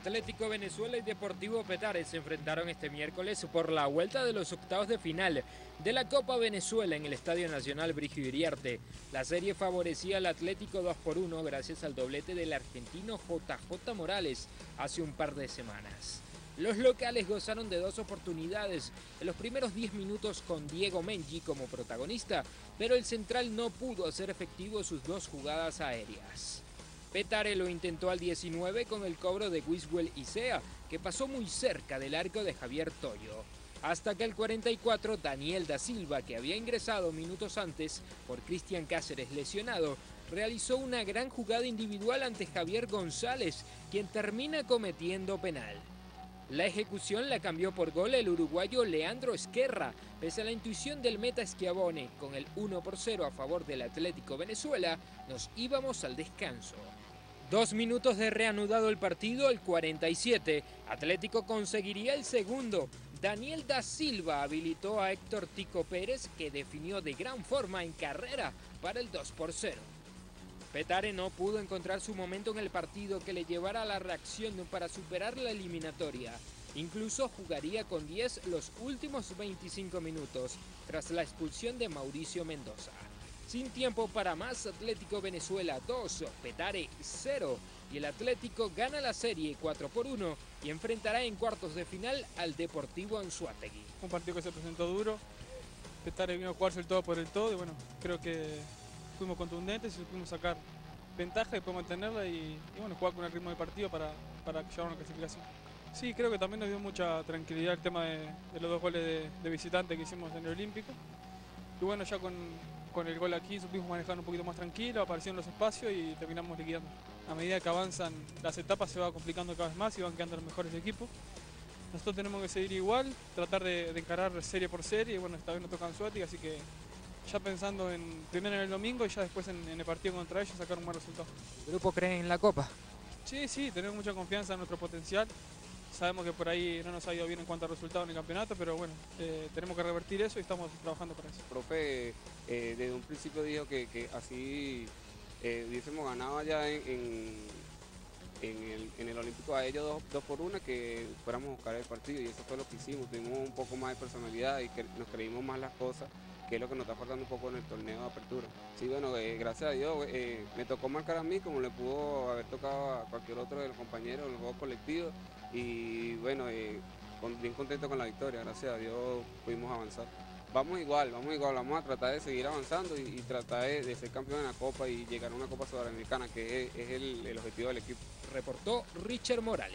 Atlético Venezuela y Deportivo Petare se enfrentaron este miércoles por la vuelta de los octavos de final de la Copa Venezuela en el Estadio Nacional Brígido Iriarte. La serie favorecía al Atlético 2-1 gracias al doblete del argentino JJ Morales hace un par de semanas. Los locales gozaron de dos oportunidades en los primeros 10 minutos con Diego Mengi como protagonista, pero el central no pudo hacer efectivo sus dos jugadas aéreas. Petare lo intentó al 19 con el cobro de Wiswell Isea, que pasó muy cerca del arco de Javier Toyo. Hasta que al 44, Daniel Da Silva, que había ingresado minutos antes por Cristian Cáceres lesionado, realizó una gran jugada individual ante Javier González, quien termina cometiendo penal. La ejecución la cambió por gol el uruguayo Leandro Esquerra, pese a la intuición del meta Schiavone. Con el 1-0 a favor del Atlético Venezuela, nos íbamos al descanso. 2 minutos de reanudado el partido, el 47, Atlético conseguiría el segundo. Daniel Da Silva habilitó a Héctor Tico Pérez, que definió de gran forma en carrera para el 2-0. Petare no pudo encontrar su momento en el partido que le llevara a la reacción para superar la eliminatoria. Incluso jugaría con 10 los últimos 25 minutos, tras la expulsión de Mauricio Mendoza. Sin tiempo para más, Atlético Venezuela 2, Petare 0. Y el Atlético gana la serie 4-1 y enfrentará en cuartos de final al Deportivo Anzuategui. Un partido que se presentó duro. Petare vino a jugarse el todo por el todo y bueno, creo que fuimos contundentes y pudimos sacar ventaja y pudimos mantenerla y bueno, jugar con el ritmo de partido para llevar una clasificación. Sí, creo que también nos dio mucha tranquilidad el tema de los dos goles de visitante que hicimos en el Olímpico. Y bueno, ya con el gol aquí supimos manejar un poquito más tranquilo, aparecieron los espacios y terminamos liquidando. A medida que avanzan las etapas se va complicando cada vez más y van quedando los mejores equipos. Nosotros tenemos que seguir igual, tratar de encarar serie por serie y bueno, esta vez nos toca Anzuategui, así que ya pensando primero en el domingo y ya después en el partido contra ellos sacar un buen resultado. ¿El grupo cree en la Copa? Sí, tenemos mucha confianza en nuestro potencial. Sabemos que por ahí no nos ha ido bien en cuanto a resultados en el campeonato, pero bueno, tenemos que revertir eso y estamos trabajando para eso. El profe desde un principio dijo que así hubiésemos ganado allá en el Olímpico a ellos 2-1, que fuéramos a buscar el partido y eso fue lo que hicimos. Tuvimos un poco más de personalidad y que nos creímos más las cosas, que es lo que nos está faltando un poco en el torneo de apertura. Sí, bueno, gracias a Dios me tocó marcar a mí como le pudo haber tocado a cualquier otro de los compañeros del juego colectivo y bueno, bien contento con la victoria, gracias a Dios pudimos avanzar. Vamos igual, vamos a tratar de seguir avanzando y tratar de ser campeón en la Copa y llegar a una Copa Sudamericana, que es el objetivo del equipo. Reportó Richard Morales.